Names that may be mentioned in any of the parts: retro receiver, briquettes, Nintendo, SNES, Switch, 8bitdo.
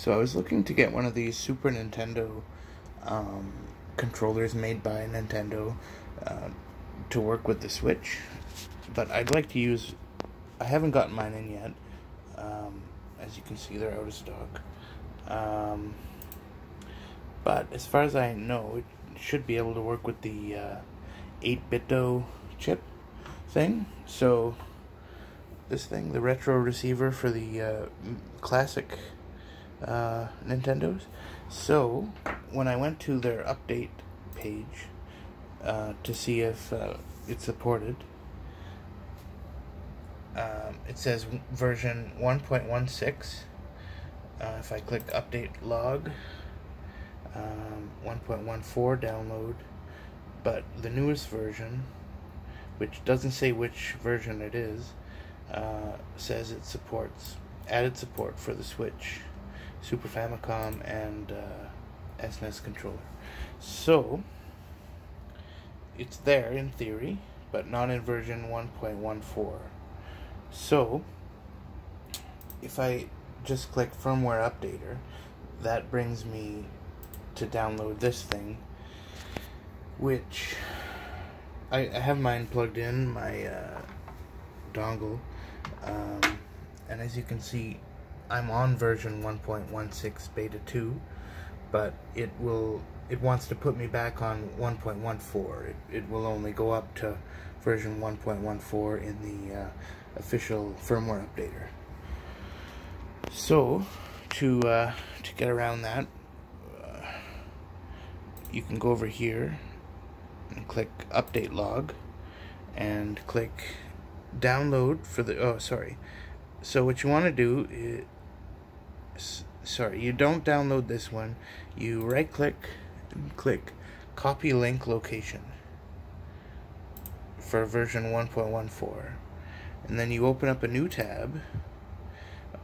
So I was looking to get one of these Super Nintendo controllers made by Nintendo to work with the Switch, but I'd like to use, I haven't gotten mine in yet, as you can see they're out of stock, but as far as I know it should be able to work with the 8bitdo chip thing. So this thing, the retro receiver for the classic Nintendos. So when I went to their update page to see if it's supported, it says version 1.16. If I click update log, 1.14 download, but the newest version, which doesn't say which version it is, says it supports added support for the Switch, Super Famicom, and SNES controller. So it's there in theory, but not in version 1.14. So if I just click firmware updater, that brings me to download this thing, which I have mine plugged in, my dongle, and as you can see I'm on version 1.16 beta 2, but it wants to put me back on 1.14. It will only go up to version 1.14 in the official firmware updater. So to get around that, you can go over here and click update log and click download for the, oh sorry, so what you want to do is, sorry, you don't download this one, you right click and click copy link location for version 1.14, and then you open up a new tab.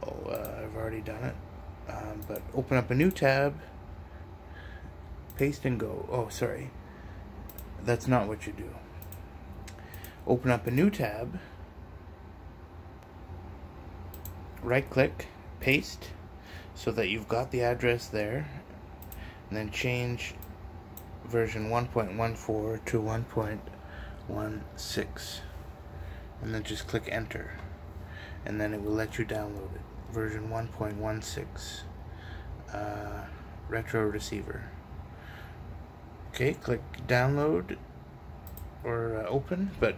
Oh, I've already done it, but open up a new tab, paste and go. Oh sorry, that's not what you do. Open up a new tab, right click, paste, so that you've got the address there, and then change version 1.14 to 1.16, and then just click enter, and then it will let you download it, version 1.16 retro receiver. Okay, click download or open, but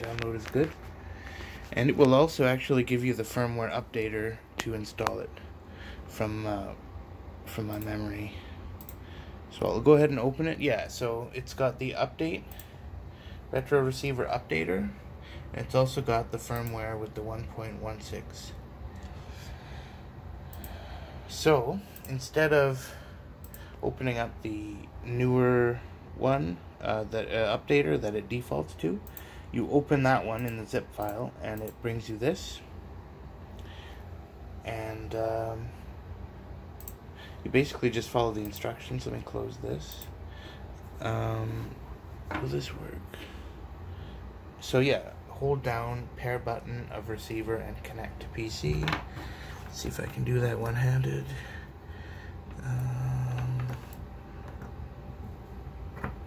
download is good. And it will also actually give you the firmware updater to install it from my memory. So I'll go ahead and open it. Yeah, so it's got the update, retro receiver updater, and it's also got the firmware with the 1.16. So instead of opening up the newer one, the updater that it defaults to, you open that one in the zip file and it brings you this, and you basically just follow the instructions. Let me close this. Will this work? So yeah, hold down pair button of receiver and connect to PC. Let's see if I can do that one-handed.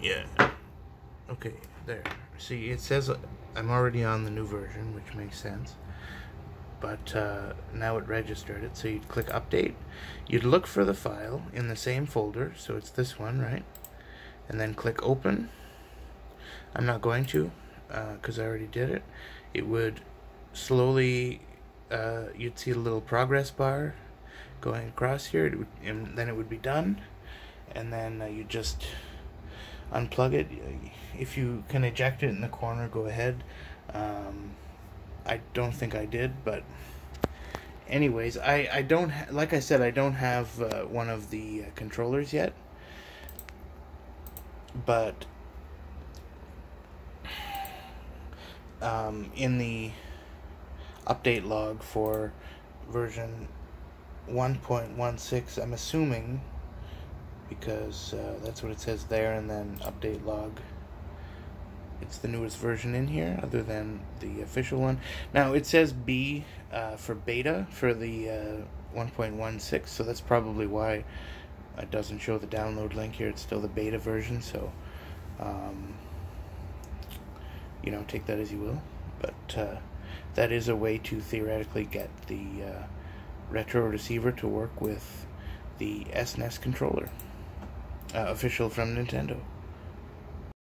Yeah, okay, there. See, it says I'm already on the new version, which makes sense, but now it registered it. So you'd click update, you'd look for the file in the same folder, so it's this one, right? And then click open. I'm not going to, because I already did it. It would slowly, you'd see a little progress bar going across here, and then it would be done, and then you just unplug it. If you can eject it in the corner, go ahead. I don't think I did, but anyways, I don't, like I said, I don't have one of the controllers yet, but in the update log for version 1.16, I'm assuming, because that's what it says there, and then update log, it's the newest version in here other than the official one. Now it says B for beta for the 1.16, so that's probably why it doesn't show the download link here. It's still the beta version, so you know, take that as you will. But that is a way to theoretically get the retro receiver to work with the SNES controller, official from Nintendo.